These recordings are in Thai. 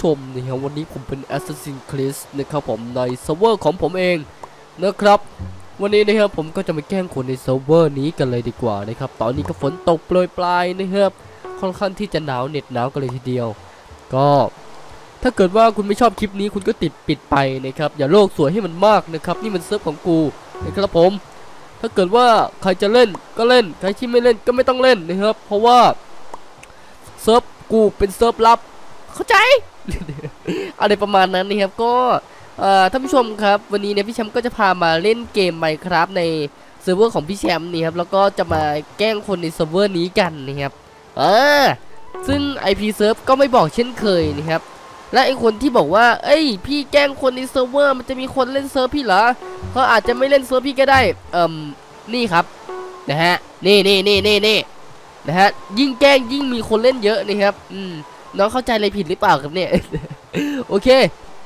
ชมนะครับวันนี้ผมเป็น Assassin Chris นะครับผมในเซิร์ฟเวอร์ของผมเองนะครับวันนี้นะครับผมก็จะมาแกล้งคนในเซิร์ฟเวอร์นี้กันเลยดีกว่านะครับตอนนี้ก็ฝนตกโปรยปลายนะครับค่อนข้างที่จะหนาวเหน็ดหนาวกันเลยทีเดียวก็ถ้าเกิดว่าคุณไม่ชอบคลิปนี้คุณก็ติดปิดไปนะครับอย่าโลกสวยให้มันมากนะครับนี่มันเซิร์ฟของกูนะครับผมถ้าเกิดว่าใครจะเล่นก็เล่นใครที่ไม่เล่นก็ไม่ต้องเล่นนะครับเพราะว่าเซิร์ฟกูเป็นเซิร์ฟลับเข้าใจอะไรประมาณนั้นนะครับก็ท่านผู้ชมครับวันนี้เนี่ยพี่แชมป์ก็จะพามาเล่นเกม Minecraft ในเซิร์ฟเวอร์ของพี่แชมป์นี่ครับแล้วก็จะมาแกล้งคนในเซิร์ฟเวอร์นี้กันนะครับซึ่ง IP เซิร์ฟก็ไม่บอกเช่นเคยนะครับและไอคนที่บอกว่าเอ้ยพี่แกล้งคนในเซิร์ฟเวอร์มันจะมีคนเล่นเซิร์ฟพี่เหรอเขาอาจจะไม่เล่นเซิร์ฟพี่ก็ได้นี่ครับนะฮะนี่นะฮะยิ่งแกล้งยิ่งมีคนเล่นเยอะนะครับน้องเข้าใจอะไรผิดหรือเปล่าครับเนี่ยโอเค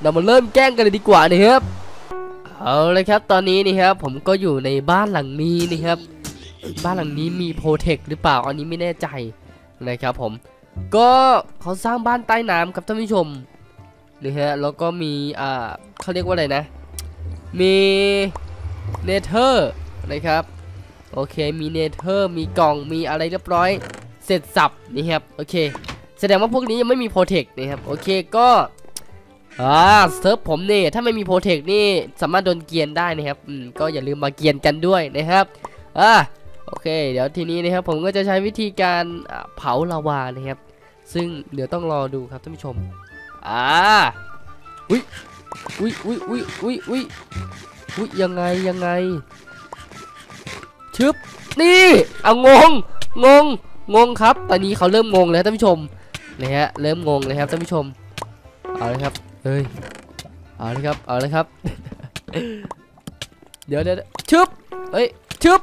เรามาเริ่มแกล้งกันเลยดีกว่านะครับเอาเลยครับตอนนี้นี่ครับผมก็อยู่ในบ้านหลังนี้นะครับบ้านหลังนี้มีโปรเทคหรือเปล่าอันนี้ไม่แน่ใจนะครับผมก็เขาสร้างบ้านใต้น้ำครับท่านผู้ชมนี่ฮะแล้วก็มีเขาเรียกว่าอะไรนะมีเนเธอร์นะครับโอเคมีเนเธอร์มีกล่องมีอะไรเรียบร้อยเสร็จสับนี่ครับโอเคแสดงว่าพวกนี้ยังไม่มีโปรเทคนะครับโอเคก็เซิร์ฟผมนี่ถ้าไม่มีโปรเทคนี่สามารถโดนเกียนได้นะครับก็อย่าลืมมาเกียนกันด้วยนะครับโอเคเดี๋ยวทีนี้นะครับผมก็จะใช้วิธีการเผาลาวานะครับซึ่งเดี๋ยวต้องรอดูครับท่านผู้ชมอุ้ยยังไงชึบนี่งงครับตอนนี้เขาเริ่มงงแล้วท่านผู้ชมนะฮะเริ่มงงเลยครับท่านผู้ชมเอาเลยครับเฮ้ยเอาเลยครับ เดี๋ยวชึบเฮ้ยชึบ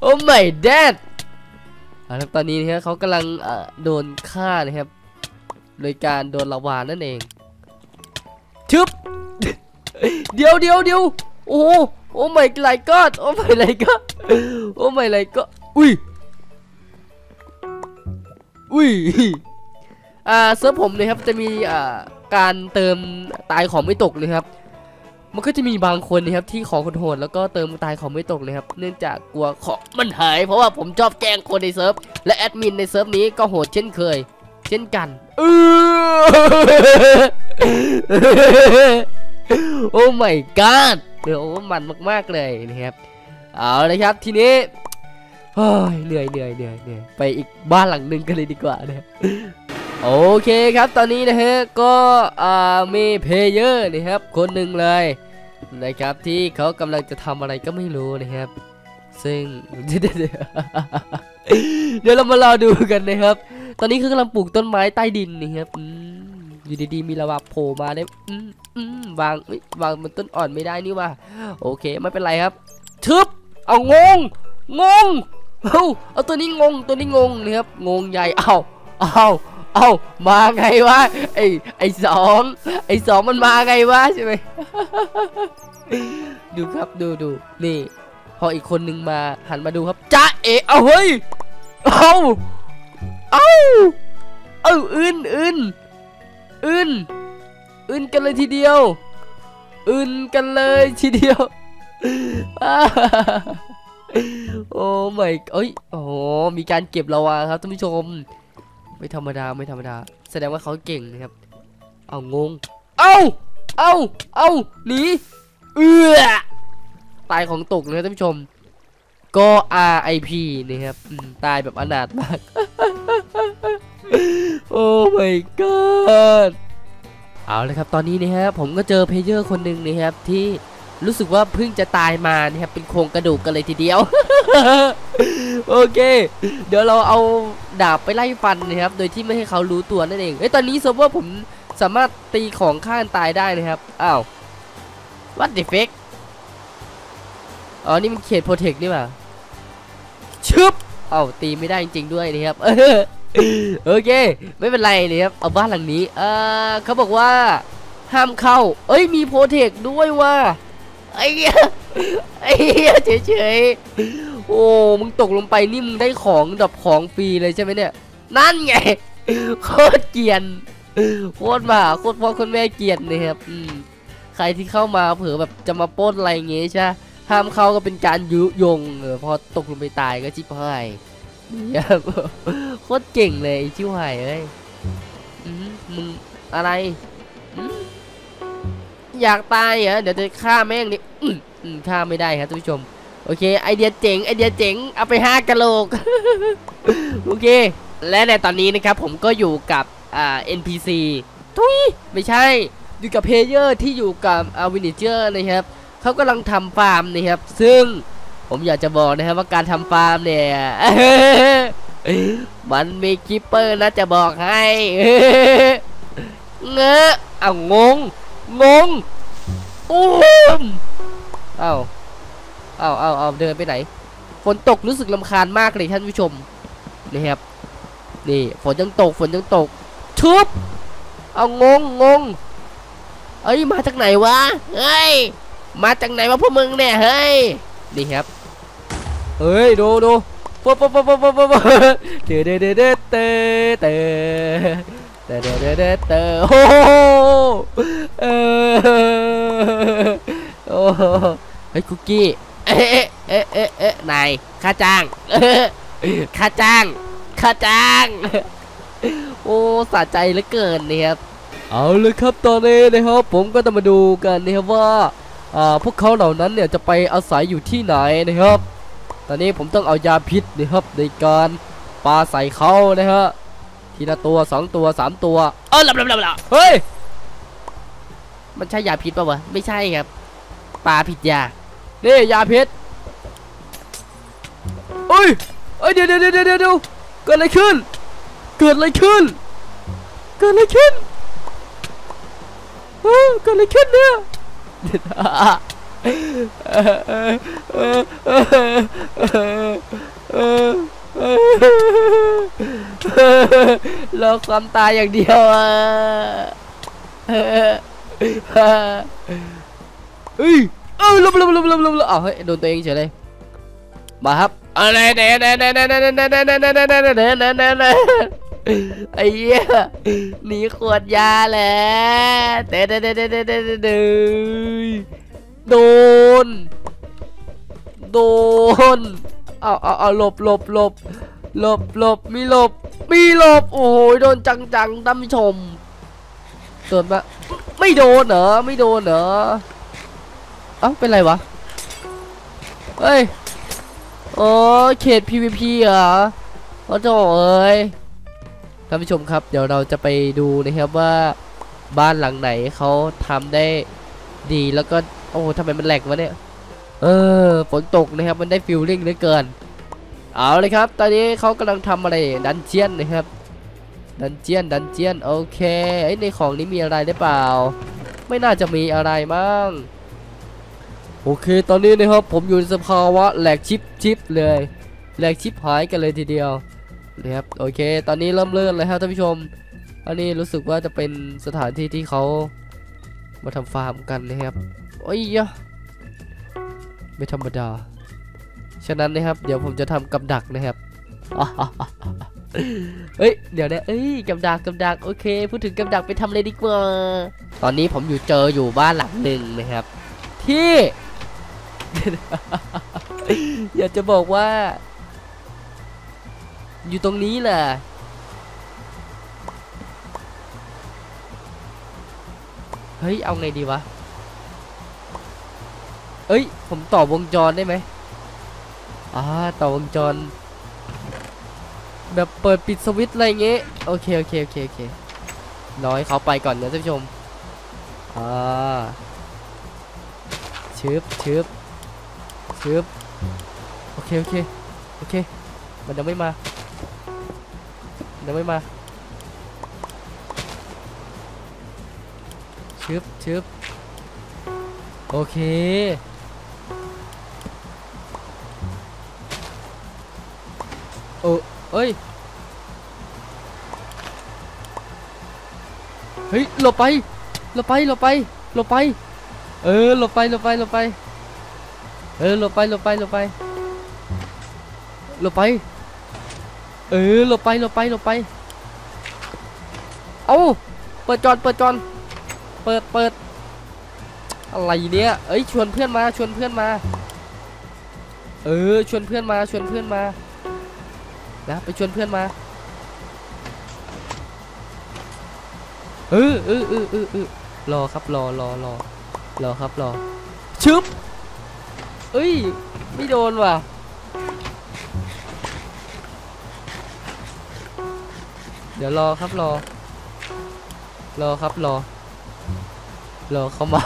โอ้ my god เอาครับตอนนี้นะครับเขากำลังโดนฆ่านะครับโดยการโดนลาวานั่นเองชึบ เดี๋ยวโอ้โอ้ my god โอ้ my god โอ้ my god อุ้ยเซิร์ฟผมนะครับจะมีการเติมตายของไม่ตกเลยครับมันก็จะมีบางคนนะครับที่ขอคนโหดแล้วก็เติมตายของไม่ตกเลยครับเนื่องจากกลัวของมันหายเพราะว่าผมชอบแกล้งคนในเซิร์ฟและแอดมินในเซิร์ฟนี้ก็โหดเช่นเคยเช่นกันโอ้ my god เดี๋ยวมันมากๆเลยนะครับเอาเลยครับทีนี้เหนื่อยไปอีกบ้านหลังนึงกันเลยดีกว่านะโอเคครับตอนนี้นะฮะก็มีเพลเยอร์นะครับคนหนึ่งเลยนะครับที่เขากำลังจะทำอะไรก็ไม่รู้นะครับซึ่งเดี๋ยวเรามารอดูกันนะครับตอนนี้คือกำลังปลูกต้นไม้ใต้ดินนะครับอยู่ดีๆมีระบาดโผล่มาได้วางมันต้นอ่อนไม่ได้นี่ว่าโอเคไม่เป็นไรครับทึบเอางงเอาตัวนี้งงนะครับงงใหญ่เอามาไงวะไอสองมันมาไงวะใช่ไหม ดูครับดูนี่พออีกคนนึงมาหันมาดูครับจ้าเอเอาเฮ้ยเอาอื่นกันเลยทีเดียวโอ้ไม่โอ้มีการเก็บลาวาครับท่านผู้ชมไม่ธรรมดาแสดงว่าเขาเก่งนะครับเอางเอาหนีตายของตกนะท่านผู้ชมก็ RIP นะครับตายแบบอนาถมากโอ้ my god เอาเลยครับตอนนี้นะครับผมก็เจอเพลเยอร์คนหนึ่งนะครับที่รู้สึกว่าเพิ่งจะตายมานะครับเป็นโครงกระดูกกันเลยทีเดียว โอเคเดี๋ยวเราเอาดาบไปไล่ฟันนะครับโดยที่ไม่ให้เขารู้ตัวนั่นเองตอนนี้เซิร์ฟเวอร์ผมสามารถตีของข้างตายได้นะครับอ้าว What the fuck อ๋อนี่มันเขตโปรเทคนี่ป่ะชึบอ้าวตีไม่ได้จริงๆด้วยนะครับ โอเคไม่เป็นไรนะครับเอาบ้านหลังนี้เขาบอกว่าห้ามเข้ามีโปรเทคด้วยว่ะไอ้เฉย โอ้มึงตกลงไปนี่มึงได้ของดรอปของฟรีเลยใช่ไหมเนี่ยนั่นไงโคตรเกลียนโคตรบ้าโคตรพ่อโคตรแม่เกลียนเลยครับใครที่เข้ามาเผื่อแบบจะมาปล้นอะไรเงี้ยใช่ห้ามเข้าก็เป็นการยุยงพอตกลงไปตายก็จิบหายโคตรเก่งเลยชิวหายเลยมึงอะไรอยากตายเหรอเดี๋ยวจะฆ่าแม่งดิฆ่าไม่ได้ครับท่านผู้ชมโอเคไอเดียเจ๋งไอเดียเจ๋งเอาไป5กะโหลกโอเคและในตอนนี้นะครับผมก็อยู่กับNPC ทุยไม่ใช่อยู่กับเพลเยอร์ที่อยู่กับวินิเจอร์นะครับเขากำลังทำฟาร์มนะครับซึ่งผมอยากจะบอกนะครับว่าการทำฟาร์มเนี่ยมันมีคิปเปอร์นะจะบอกให้เงอะเอางงอุ้มเอาเดินไปไหนฝนตกรู้สึกรำคาญมากเลยท่านผู้ชมนะครับนี่ฝนยังตกชุบเอางงเอ้ยมาจากไหนวะเฮ้ยมาจากไหนวะพวกมึงเนี่ยเฮ้ยนี่ครับเฮ้ยดูปุ๊บเด้อโอ้โหเฮ้ยคุกกี้เอ๊ะนายค่าจ้างโอ้สะใจเหลือเกินนะครับเอาเลยครับตอนนี้นะครับผมก็จะมาดูกันนะครับว่าพวกเขาเหล่านั้นเนี่ยจะไปอาศัยอยู่ที่ไหนนะครับตอนนี้ผมต้องเอายาพิษนะครับในการปาใส่เขานะฮะทีละตัว2ตัว3ตัวหลับเฮ้ยมันใช่ยาพิษป่ะวะไม่ใช่ครับปาผิดยานี่ยาพิษเอ้ยเดี๋ยวเกิดอะไรขึ้นเกิดอะไรขึ้นเนี่ยรอความตายอย่างเดียวลบเฮ้ยโดนตัวเองเฉยเลยมาครับอะไรเด้ไอ้เหี้ยหนีขวดยาแหละเด้โดนเอาหลบมีหลบโอ้ยโดนจังท่านผู้ชมโดนปะไม่โดนเหรอเอ้าเป็นไรวะเฮ้ยโอ้เขต PVP เหรอโอ้โธ่เอ้ยท่านผู้ชมครับเดี๋ยวเราจะไปดูนะครับว่าบ้านหลังไหนเขาทำได้ดีแล้วก็โอ้ทำไมมันแหลกวะเนี่ยฝนตกนะครับมันได้ฟิลลิ่งเหลือเกินเอาเลยครับตอนนี้เขากำลังทำอะไรดันเจียนนะครับดันเจียนโอเคในของนี้มีอะไรหรือเปล่าไม่น่าจะมีอะไรมั้งโอเคตอนนี้นะครับผมอยู่ในสภาวะแหลกชิปเลยแหลกชิปหายกันเลยทีเดียวนะครับโอเคตอนนี้เริ่มเลื่อนเลยครับท่านผู้ชมอันนี้รู้สึกว่าจะเป็นสถานที่ที่เขามาทำฟาร์มกันนะครับโอ้ยไม่ธรรมดาฉะนั้นนะครับเดี๋ยวผมจะทำกับดักนะครับเฮ้ยเดี๋ยวนะกับดักโอเคพูดถึงกับดักไปทำเลยดีกว่าตอนนี้ผมเจออยู่บ้านหลังหนึ่งนะครับที่ อยากจะบอกว่าอยู่ตรงนี้แหละเฮ้ยเอาไงดีวะเอ้ยผมต่อวงจรได้ไหมต่อวงจรแบบเปิดปิดสวิตช์อะไรเงี้ยโอเครอให้เขาไปก่อนนะท่านผู้ชมชึบโอเคมันยังไม่มาชึบโอเคเฮ้ยหลบไปหลบไป หลบไปหลบไปเอาเปิดจอนเปิดอะไรเนี่ยเอ้ยชวนเพื่อนมาชวนเพื่อนมานะไปชวนเพื่อนมารอครับรอครับชึบเอ้ยไม่โดนว่ะเดี๋ยวรอครับครับรอเขามา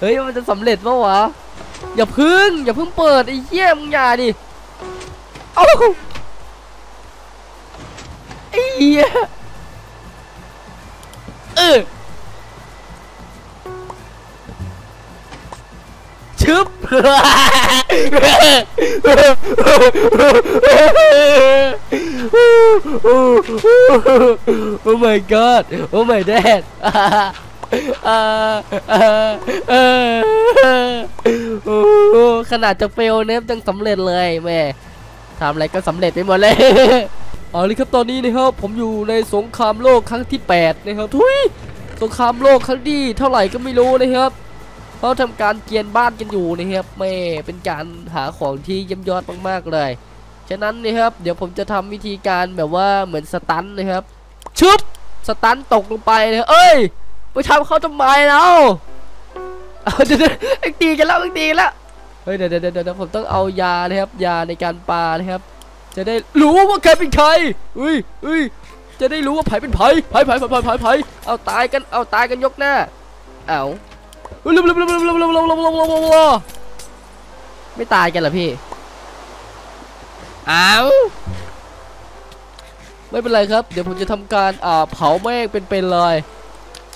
เฮ้ยมันจะสำเร็จปะวะอย่าพึ่งเปิดไอ้เหี้ยมึงอย่าดิเอ้าไอ้เหี้ยชึบOh my god Oh my dadขนาดจะเฟลเนี่ยยังสำเร็จเลยแม่ทำอะไรก็สำเร็จไปหมดเลยเอาเลยครับตอนนี้นะครับผมอยู่ในสงครามโลกครั้งที่8นะครับทุยสงครามโลกครั้งที่เท่าไหร่ก็ไม่รู้นะครับเขาทำการเกียนบ้านกันอยู่นะครับแม่เป็นการหาของที่เยี่ยมยอดมากๆเลยฉะนั้นนะครับเดี๋ยวผมจะทำวิธีการแบบว่าเหมือนสตันนะครับชุบสตันตกลงไปนะเอ้ยไปทำเขาทำไมแล้วเอาเดี๋ยวตีกันแล้วเฮ้ยเดี๋ยวผมต้องเอายานะครับยาในการปานะครับจะได้รู้ว่าใครเป็นใครอุ้ยจะได้รู้ว่าไผ่เป็นไผ่เอาตายกันยกหน้าเอาไม่ตายกันเหรอพี่เอาไม่เป็นไรครับเดี๋ยวผมจะทำการเผาแม่งเป็นๆเลย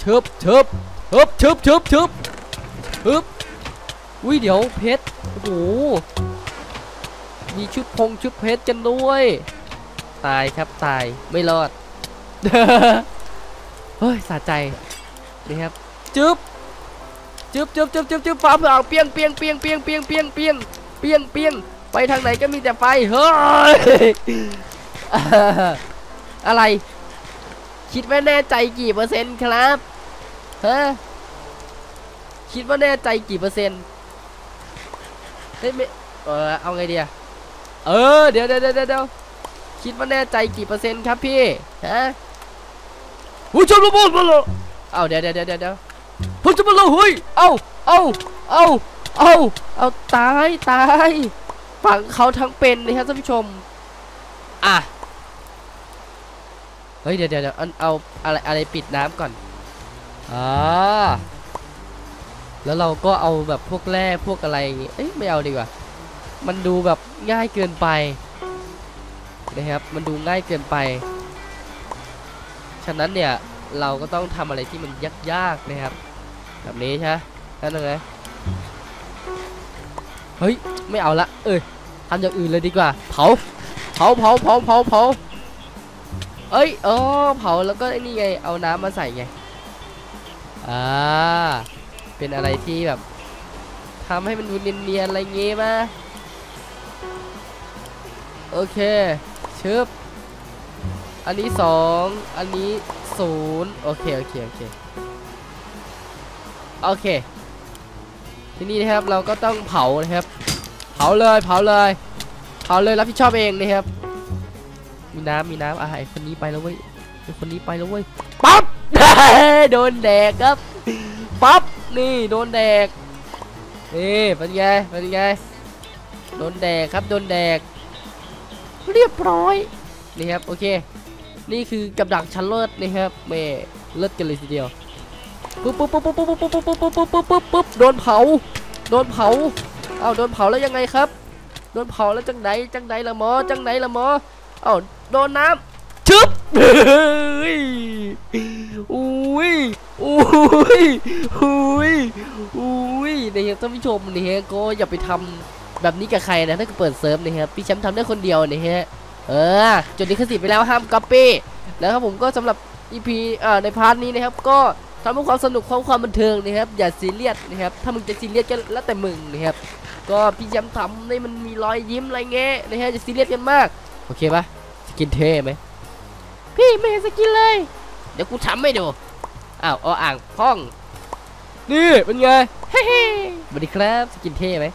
ชึบอุ้ยเดี๋ยวเพชรโอ้โหมีชุดพงชุดเพชรกันด้วยตายครับตายไม่รอดเฮ้ยสะใจนะครับจึ๊บฟ้าเผือกเปียงไปทางไหนก็มีแต่ไฟเฮ้ยอะไรคิดว่าแน่ใจกี่เปอร์เซ็นต์ครับฮะคิดว่าแน่ใจกี่เปอร์เซ็นต์เฮ้ยเอาไงดีอะเดี๋ยวคิดว่าแน่ใจกี่เปอร์เซ็นต์ครับพี่ฮะผู้ชมระบุมาเลยเอาเดี๋ยวผู้ชมมาเลยเฮ้ยเอาตายฝังเขาทั้งเป็นนะครับท่านผู้ชมอ่ะเฮ้ยเดี๋ยวเอาอะไรปิดน้ำก่อนแล้วเราก็เอาแบบพวกแร่พวกอะไรอย่างงี้เอ้ยไม่เอาดีกว่ามันดูแบบง่ายเกินไปนะครับมันดูง่ายเกินไปฉะนั้นเนี่ยเราก็ต้องทำอะไรที่มันยากๆนะครับแบบนี้ใช่ไหมนั่นไงเฮ้ยไม่เอาละทำอย่างอื่นเลยดีกว่าเผาเอ้ยเผาแล้วก็นี่ไงเอาน้ำมาใส่ไงเป็นอะไรที่แบบทำให้มันดูเนียนๆอะไรเงี้ยมาโอเคชึบอันนี้2อันนี้0โอเคที่นี่นะครับเราก็ต้องเผานะครับเผาเลยรับผิดชอบเองนะครับมีน้ำไอ้คนนี้ไปแล้วเว้ยปั๊บ โดนแดกครับปั๊บนี่โดนแดกนี่เป็นไงโดนแดกครับโดนแดกเรียบร้อยนี่ครับโอเคนี่คือกับดักชั้นเลิศนะครับแม่เลิศกันเลยทีเดียวปุ๊บโดนเผาเอาโดนเผาแล้วยังไงครับโดนเผาแล้วจังไหนละหมอเอาโดนน้ำชึบอุ้ยนะครับท่านผู้ชมนี่ฮะก็อย่าไปทำแบบนี้กับใครนะถ้าเกิดเปิดเซิร์ฟนะครับพี่แชมป์ทำได้คนเดียวนี่ฮะจดลิขสิทธิ์ไปแล้วห้ามก๊อปปี้นะครับผมก็สำหรับ EP ในพาร์ทนี้นะครับก็ ทำเพื่อความสนุกความบันเทิงนะครับอย่าซีเรียสนะครับถ้ามึงจะซีเรียสก็แล้วแต่มึงนะครับก็พี่ย้ำทำให้มันมีรอยยิ้มอะไรเงี้ยนะฮะจะซีเรียสกันมากโอเคปะสกินเท่ไหมพี่ไม่เห็นสกินเลยเดี๋ยวกูทำให้ดูอ้าวอ่างพ้องนี่เป็นไงเฮ้ยสวัสดีครับสกินเท่ไหม